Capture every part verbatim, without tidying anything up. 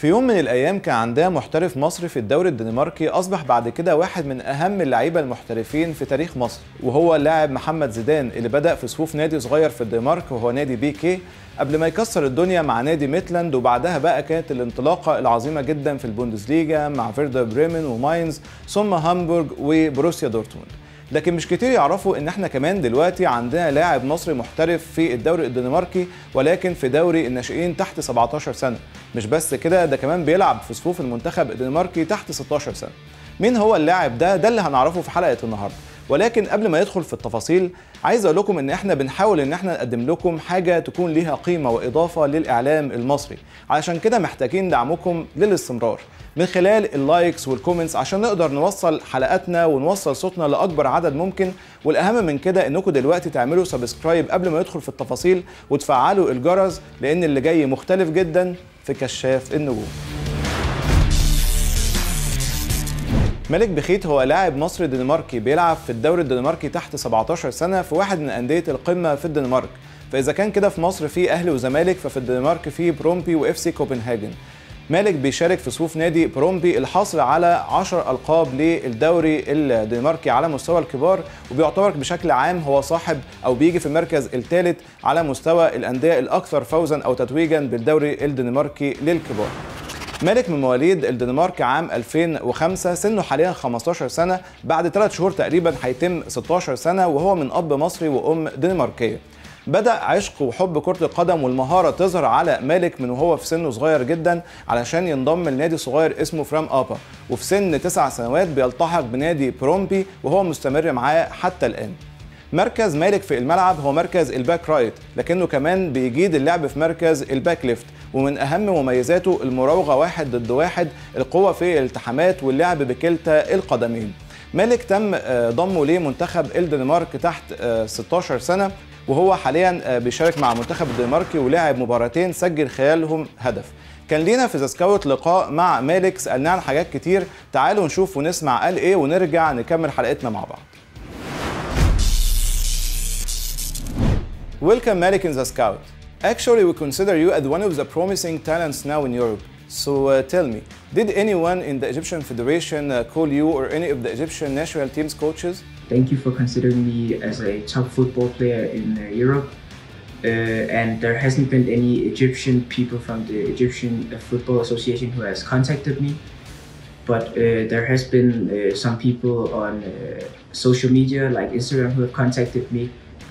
في يوم من الايام كان عندها محترف مصري في الدوري الدنماركي، اصبح بعد كده واحد من اهم اللعيبه المحترفين في تاريخ مصر، وهو اللاعب محمد زيدان اللي بدا في صفوف نادي صغير في الدنمارك وهو نادي بي كي قبل ما يكسر الدنيا مع نادي ميتلند، وبعدها بقى كانت الانطلاقه العظيمه جدا في البوندسليجا مع فيردا بريمن وماينز ثم هامبورغ وبروسيا دورتموند. لكن مش كتير يعرفوا ان احنا كمان دلوقتي عندنا لاعب مصري محترف في الدوري الدنماركي، ولكن في دوري الناشئين تحت سبعتاشر سنه. مش بس كده، ده كمان بيلعب في صفوف المنتخب الدنماركي تحت ستاشر سنه. مين هو اللاعب ده؟ ده اللي هنعرفه في حلقه النهارده. ولكن قبل ما ندخل في التفاصيل، عايز اقول لكم ان احنا بنحاول ان احنا نقدم لكم حاجه تكون ليها قيمه واضافه للاعلام المصري، علشان كده محتاجين دعمكم للاستمرار من خلال اللايكس والكومنتس عشان نقدر نوصل حلقاتنا ونوصل صوتنا لاكبر عدد ممكن، والاهم من كده انكم دلوقتي تعملوا سبسكرايب قبل ما ندخل في التفاصيل، وتفعلوا الجرس لان اللي جاي مختلف جدا في كشاف النجوم. مالك بخيت هو لاعب مصري دنماركي بيلعب في الدوري الدنماركي تحت سبعتاشر سنة في واحد من أندية القمة في الدنمارك. فإذا كان كده في مصر في أهلي وزمالك، ففي الدنمارك في برومبي وإف سي كوبنهاجن. مالك بيشارك في صفوف نادي برومبي الحاصل على عشرة ألقاب للدوري الدنماركي على مستوى الكبار، وبيعتبر بشكل عام هو صاحب أو بيجي في المركز الثالث على مستوى الأندية الأكثر فوزا أو تتويجا بالدوري الدنماركي للكبار. مالك من مواليد الدنمارك عام ألفين وخمسة، سنه حاليا خمستاشر سنة، بعد ثلاث شهور تقريبا هيتم ستاشر سنة، وهو من أب مصري وأم دنماركية. بدأ عشق وحب كرة القدم والمهارة تظهر على مالك من وهو في سنه صغير جدا، علشان ينضم لنادي صغير اسمه فرام ابا، وفي سن تسع سنوات بيلتحق بنادي برومبي وهو مستمر معاه حتى الآن. مركز مالك في الملعب هو مركز الباك رايت، لكنه كمان بيجيد اللعب في مركز الباك ليفت، ومن أهم مميزاته المراوغة واحد ضد واحد، القوة في الالتحامات واللعب بكلتا القدمين. مالك تم ضمه لمنتخب الدنمارك تحت ستاشر سنة، وهو حاليا بيشارك مع منتخب الدنماركي ولعب مباراتين سجل خلالهم هدف. كان لينا في ذا سكاوت لقاء مع مالك، سألناه عن حاجات كتير، تعالوا نشوف ونسمع قال إيه ونرجع نكمل حلقتنا مع بعض. Welcome Malik in the Scout. Actually, we consider you as one of the promising talents now in Europe. So uh, tell me, did anyone in the Egyptian Federation uh, call you or any of the Egyptian national team's coaches? Thank you for considering me as a top football player in uh, Europe. Uh, and there hasn't been any Egyptian people from the Egyptian Football Association who has contacted me. But uh, there has been uh, some people on uh, social media like Instagram who have contacted me.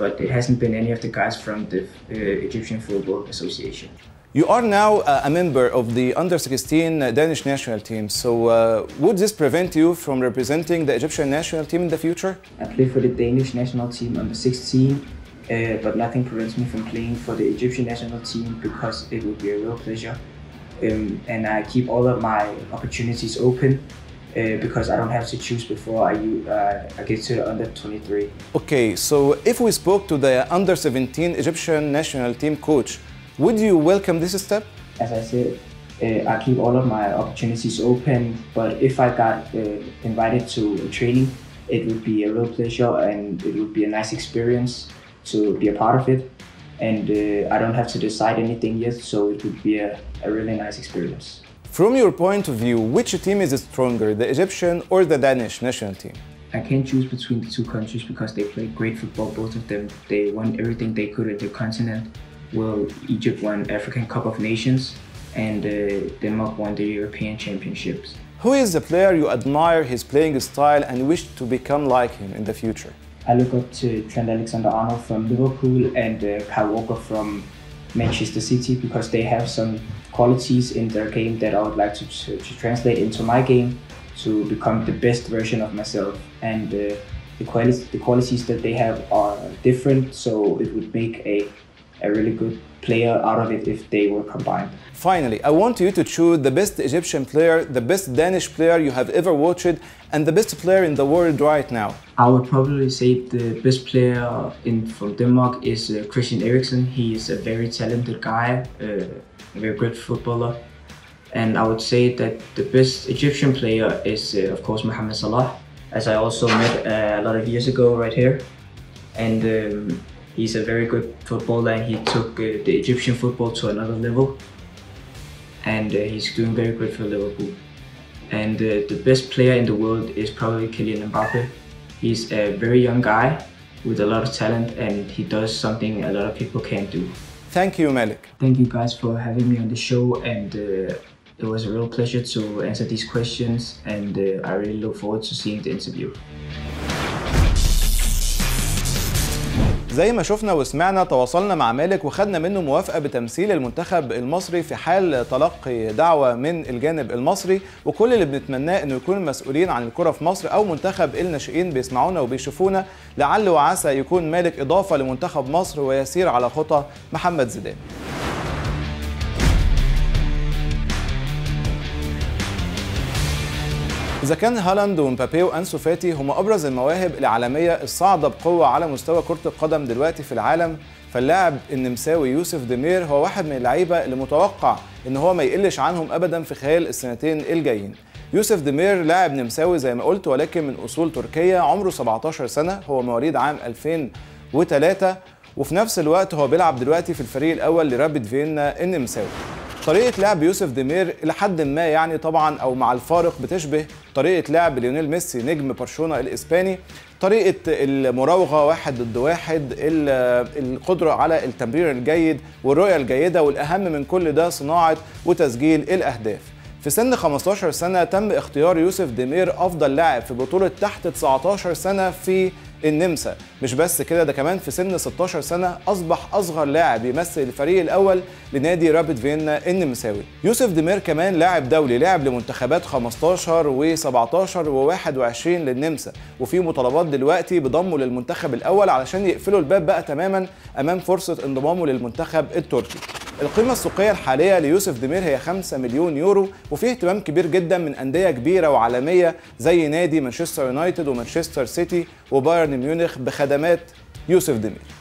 But it hasn't been any of the guys from the uh, Egyptian Football Association. You are now uh, a member of the under sixteen Danish national team. So uh, would this prevent you from representing the Egyptian national team in the future? I play for the Danish national team under sixteen, uh, but nothing prevents me from playing for the Egyptian national team because it would be a real pleasure. Um, and I keep all of my opportunities open. Uh, because I don't have to choose before I, uh, I get to the under twenty-three. Okay, so if we spoke to the under seventeen Egyptian national team coach, would you welcome this step? As I said, uh, I keep all of my opportunities open, but if I got uh, invited to training, it would be a real pleasure and it would be a nice experience to be a part of it. And uh, I don't have to decide anything yet, so it would be a, a really nice experience. From your point of view, which team is stronger, the Egyptian or the Danish national team? I can't choose between the two countries because they play great football, both of them. They won everything they could at their continent. Well, Egypt won African Cup of Nations and uh, Denmark won the European Championships. Who is the player you admire his playing style and wish to become like him in the future? I look up to Trent Alexander-Arnold from Liverpool and uh, Kyle Walker from Manchester City because they have some qualities in their game that I would like to, to, to translate into my game to become the best version of myself. And uh, the, quali the qualities that they have are different, so it would make a, a really good player out of it if they were combined. Finally, I want you to choose the best Egyptian player, the best Danish player you have ever watched, and the best player in the world right now. I would probably say the best player in, from Denmark is uh, Christian Eriksen. He is a very talented guy, uh, a very good footballer. And I would say that the best Egyptian player is, uh, of course, Mohamed Salah, as I also met uh, a lot of years ago right here. And um, he's a very good footballer and he took uh, the Egyptian football to another level. and uh, he's doing very good for Liverpool. And uh, the best player in the world is probably Kylian Mbappe. He's a very young guy with a lot of talent, and he does something a lot of people can't do. Thank you, Malik. Thank you guys for having me on the show, and uh, it was a real pleasure to answer these questions, and uh, I really look forward to seeing the interview. زي ما شفنا وسمعنا تواصلنا مع مالك وخدنا منه موافقة بتمثيل المنتخب المصري في حال تلقي دعوة من الجانب المصري، وكل اللي بنتمناه انه يكون المسؤولين عن الكرة في مصر او منتخب الناشئين بيسمعونا وبيشوفونا، لعل وعسى يكون مالك إضافة لمنتخب مصر ويسير على خطى محمد زيدان. إذا كان هالاند ومبابي وأنسو فاتي هم أبرز المواهب العالمية الصاعدة بقوة على مستوى كرة القدم دلوقتي في العالم، فاللاعب النمساوي يوسف ديمير هو واحد من اللعيبة اللي متوقع إن هو ما يقلش عنهم أبداً في خلال السنتين الجايين. يوسف ديمير لاعب نمساوي زي ما قلت، ولكن من أصول تركية، عمره سبعتاشر سنة، هو مواليد عام ألفين وتلاتة، وفي نفس الوقت هو بيلعب دلوقتي في الفريق الأول لرابيد فيينا النمساوي. طريقة لعب يوسف ديمير لحد ما يعني طبعا أو مع الفارق بتشبه طريقة لعب ليونيل ميسي نجم برشلونة الإسباني، طريقة المراوغة واحد ضد واحد، القدرة على التمرير الجيد والرؤية الجيدة، والأهم من كل ده صناعة وتسجيل الأهداف. في سن خمستاشر سنة تم اختيار يوسف ديمير أفضل لاعب في بطولة تحت تسعتاشر سنة في النمسا. مش بس كده، ده كمان في سن ستاشر سنة أصبح أصغر لاعب يمثل الفريق الأول لنادي رابيد فيينا النمساوي. يوسف ديمير كمان لاعب دولي، لاعب لمنتخبات خمستاشر وسبعتاشر وواحد وعشرين للنمسا، وفي مطالبات دلوقتي بضمه للمنتخب الأول علشان يقفلوا الباب بقى تماما أمام فرصة انضمامه للمنتخب التركي. القيمة السوقية الحالية ليوسف ديمير هي خمسة مليون يورو، وفيه اهتمام كبير جدا من أندية كبيرة وعالمية زي نادي مانشستر يونايتد ومانشستر سيتي وبايرن ميونخ بخدمات يوسف ديمير.